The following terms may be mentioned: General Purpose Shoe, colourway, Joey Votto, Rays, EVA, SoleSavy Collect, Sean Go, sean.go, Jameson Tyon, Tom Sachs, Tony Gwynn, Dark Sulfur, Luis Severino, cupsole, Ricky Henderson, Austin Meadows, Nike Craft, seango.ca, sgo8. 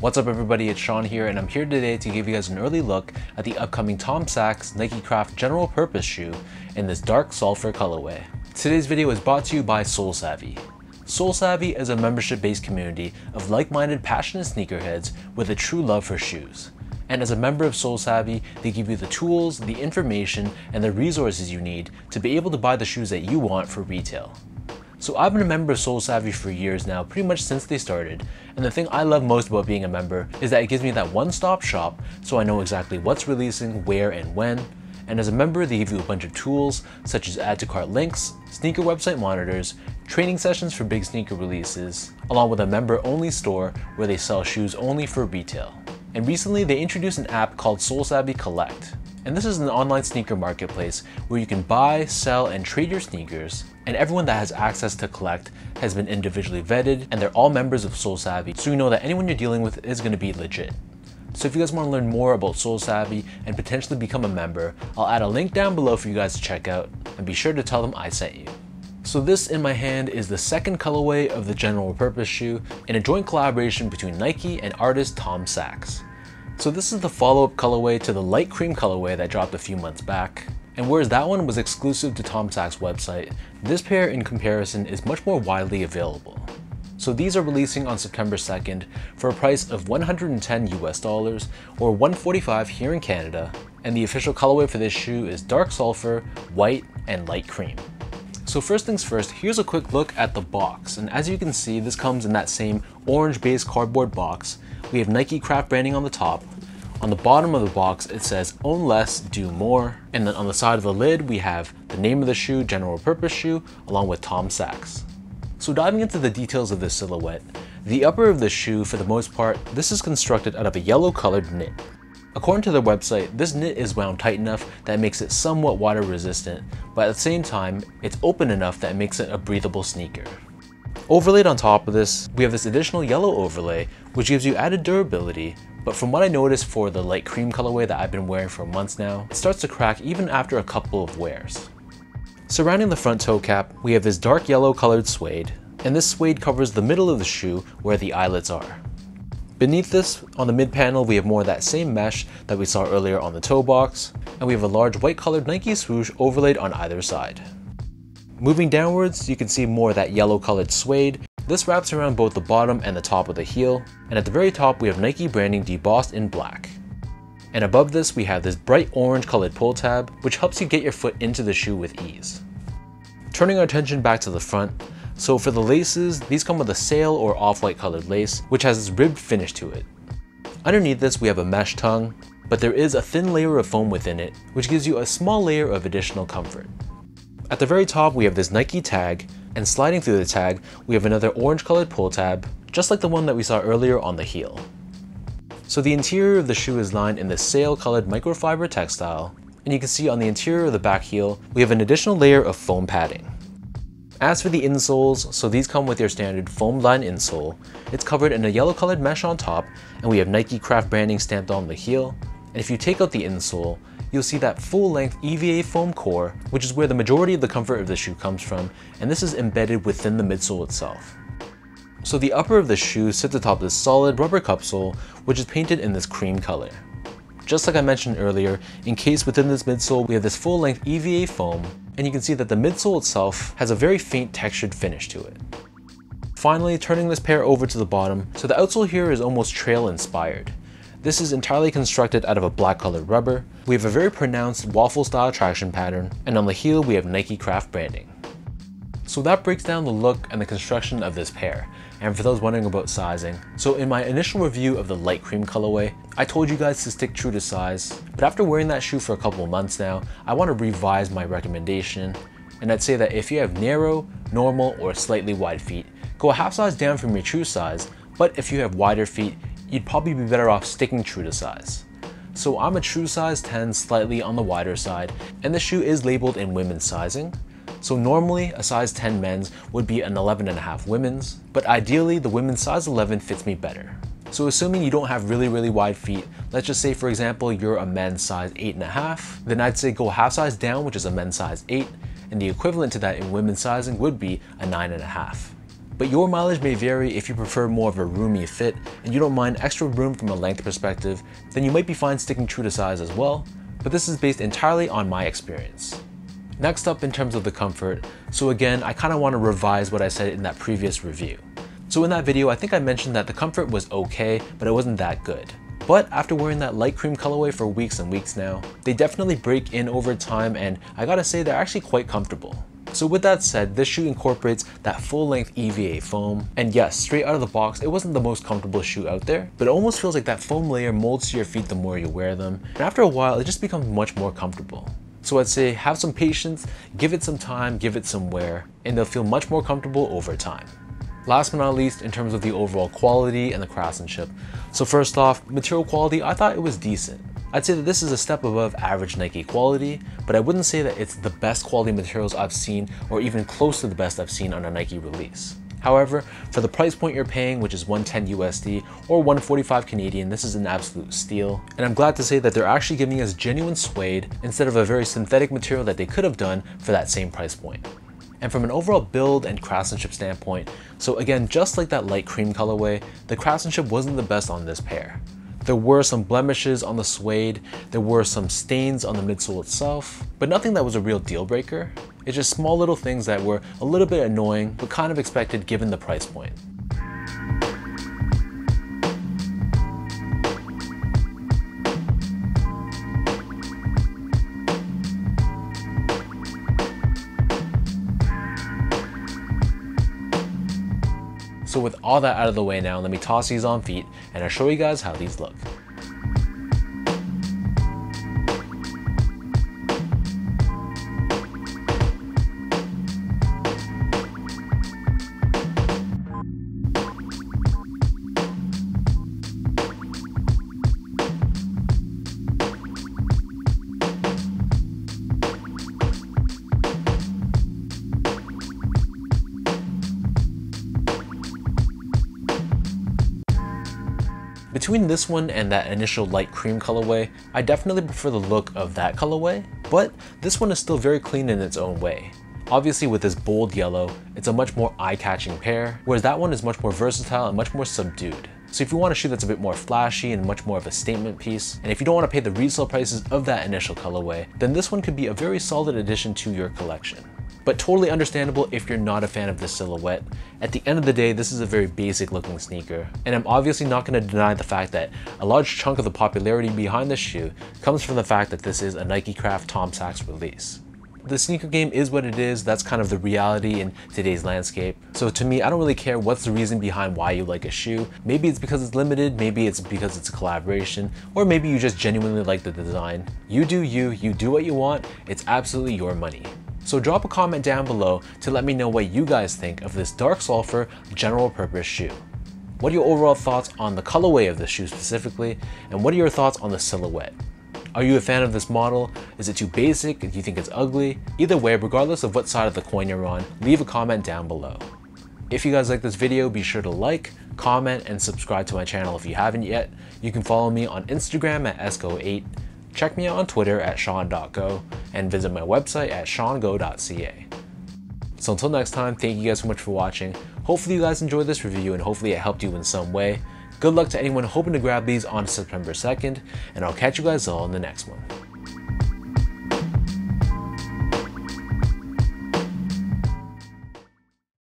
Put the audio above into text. What's up everybody, it's Sean here, and I'm here today to give you guys an early look at the upcoming Tom Sachs Nike Craft General Purpose Shoe in this Dark Sulfur colorway. Today's video is brought to you by SoleSavy. SoleSavy is a membership-based community of like-minded, passionate sneakerheads with a true love for shoes. And as a member of SoleSavy, they give you the tools, the information, and the resources you need to be able to buy the shoes that you want for retail. So I've been a member of SoleSavy for years now, pretty much since they started, and the thing I love most about being a member is that it gives me that one-stop shop, so I know exactly what's releasing, where, and when. And as a member, they give you a bunch of tools, such as add to cart links, sneaker website monitors, training sessions for big sneaker releases, along with a member-only store where they sell shoes only for retail. And recently, they introduced an app called SoleSavy Collect. And this is an online sneaker marketplace where you can buy, sell, and trade your sneakers, and everyone that has access to Collect has been individually vetted, and they're all members of SoleSavy, so you know that anyone you're dealing with is going to be legit. So if you guys want to learn more about SoleSavy and potentially become a member, I'll add a link down below for you guys to check out, and be sure to tell them I sent you. So this in my hand is the second colorway of the General Purpose shoe in a joint collaboration between Nike and artist Tom Sachs. So this is the follow-up colorway to the light cream colorway that dropped a few months back. And whereas that one was exclusive to Tom Sachs' website, this pair in comparison is much more widely available. So these are releasing on September 2nd for a price of $110 US or $145 here in Canada. And the official colorway for this shoe is dark sulfur, white, and light cream. So first things first, here's a quick look at the box. And as you can see, this comes in that same orange-based cardboard box. We have Nike Craft branding on the top. On the bottom of the box, it says, own less, do more. And then on the side of the lid, we have the name of the shoe, General Purpose Shoe, along with Tom Sachs. So diving into the details of this silhouette, the upper of the shoe, for the most part, this is constructed out of a yellow-colored knit. According to their website, this knit is wound tight enough that makes it somewhat water resistant, but at the same time, it's open enough that it makes it a breathable sneaker. Overlaid on top of this, we have this additional yellow overlay, which gives you added durability, but from what I noticed for the light cream colorway that I've been wearing for months now, it starts to crack even after a couple of wears. Surrounding the front toe cap, we have this dark yellow colored suede, and this suede covers the middle of the shoe where the eyelets are. Beneath this, on the mid panel, we have more of that same mesh that we saw earlier on the toe box, and we have a large white colored Nike swoosh overlaid on either side. Moving downwards, you can see more of that yellow colored suede. This wraps around both the bottom and the top of the heel, and at the very top, we have Nike branding debossed in black. And above this, we have this bright orange colored pull tab, which helps you get your foot into the shoe with ease. Turning our attention back to the front, so for the laces, these come with a sail or off-white colored lace, which has this ribbed finish to it. Underneath this, we have a mesh tongue, but there is a thin layer of foam within it, which gives you a small layer of additional comfort. At the very top, we have this Nike tag, and sliding through the tag, we have another orange colored pull tab, just like the one that we saw earlier on the heel. So the interior of the shoe is lined in this sail colored microfiber textile, and you can see on the interior of the back heel, we have an additional layer of foam padding. As for the insoles, so these come with your standard foam lined insole. It's covered in a yellow colored mesh on top, and we have Nike Craft branding stamped on the heel. And if you take out the insole, you'll see that full length EVA foam core, which is where the majority of the comfort of the shoe comes from, and this is embedded within the midsole itself. So the upper of the shoe sits atop this solid rubber cupsole, which is painted in this cream color. Just like I mentioned earlier, encased within this midsole, we have this full length EVA foam, and you can see that the midsole itself has a very faint textured finish to it. Finally, turning this pair over to the bottom, so the outsole here is almost trail inspired. This is entirely constructed out of a black colored rubber. We have a very pronounced waffle style traction pattern, and on the heel we have Nike Craft branding. So that breaks down the look and the construction of this pair. And for those wondering about sizing, so in my initial review of the light cream colorway, I told you guys to stick true to size, but after wearing that shoe for a couple of months now, I want to revise my recommendation. And I'd say that if you have narrow, normal, or slightly wide feet, go a half size down from your true size, but if you have wider feet, you'd probably be better off sticking true to size. So I'm a true size 10, slightly on the wider side, and the shoe is labeled in women's sizing. So normally a size 10 men's would be an 11.5 women's, but ideally the women's size 11 fits me better. So assuming you don't have really wide feet, let's just say for example you're a men's size 8.5, then I'd say go half size down, which is a men's size 8, and the equivalent to that in women's sizing would be a 9.5. but your mileage may vary. If you prefer more of a roomy fit and you don't mind extra room from a length perspective, then you might be fine sticking true to size as well, but this is based entirely on my experience. Next up, in terms of the comfort, so again, I kind of want to revise what I said in that previous review. So in that video, I think I mentioned that the comfort was okay, but it wasn't that good. But after wearing that light cream colorway for weeks and weeks now, they definitely break in over time, and I gotta say they're actually quite comfortable. So with that said, this shoe incorporates that full-length EVA foam, and yes, straight out of the box, it wasn't the most comfortable shoe out there, but it almost feels like that foam layer molds to your feet the more you wear them, and after a while, it just becomes much more comfortable. So I'd say have some patience, give it some time, give it some wear, and they'll feel much more comfortable over time. Last but not least, in terms of the overall quality and the craftsmanship. So first off, material quality, I thought it was decent. I'd say that this is a step above average Nike quality, but I wouldn't say that it's the best quality materials I've seen or even close to the best I've seen on a Nike release. However, for the price point you're paying, which is $110 USD or 145 Canadian, this is an absolute steal. And I'm glad to say that they're actually giving us genuine suede instead of a very synthetic material that they could have done for that same price point. And from an overall build and craftsmanship standpoint, so again, just like that light cream colorway, the craftsmanship wasn't the best on this pair. There were some blemishes on the suede, there were some stains on the midsole itself, but nothing that was a real deal breaker. It's just small little things that were a little bit annoying, but kind of expected given the price point. So with all that out of the way now, let me toss these on feet and I'll show you guys how these look. Between this one and that initial light cream colorway, I definitely prefer the look of that colorway, but this one is still very clean in its own way. Obviously with this bold yellow, it's a much more eye-catching pair, whereas that one is much more versatile and much more subdued. So if you want a shoe that's a bit more flashy and much more of a statement piece, and if you don't want to pay the resale prices of that initial colorway, then this one could be a very solid addition to your collection. But totally understandable if you're not a fan of this silhouette. At the end of the day, this is a very basic looking sneaker, and I'm obviously not going to deny the fact that a large chunk of the popularity behind this shoe comes from the fact that this is a Nike Craft Tom Sachs release. The sneaker game is what it is, that's kind of the reality in today's landscape. So to me, I don't really care what's the reason behind why you like a shoe. Maybe it's because it's limited, maybe it's because it's a collaboration, or maybe you just genuinely like the design. You do you, you do what you want, it's absolutely your money. So drop a comment down below to let me know what you guys think of this Dark Sulfur General Purpose shoe. What are your overall thoughts on the colorway of the shoe specifically, and what are your thoughts on the silhouette? Are you a fan of this model? Is it too basic? Do you think it's ugly? Either way, regardless of what side of the coin you're on, leave a comment down below. If you guys like this video, be sure to like, comment, and subscribe to my channel if you haven't yet. You can follow me on Instagram at sgo8. Check me out on Twitter at sean.go and visit my website at seango.ca. So until next time, thank you guys so much for watching. Hopefully you guys enjoyed this review and hopefully it helped you in some way. Good luck to anyone hoping to grab these on September 2nd, and I'll catch you guys all in the next one.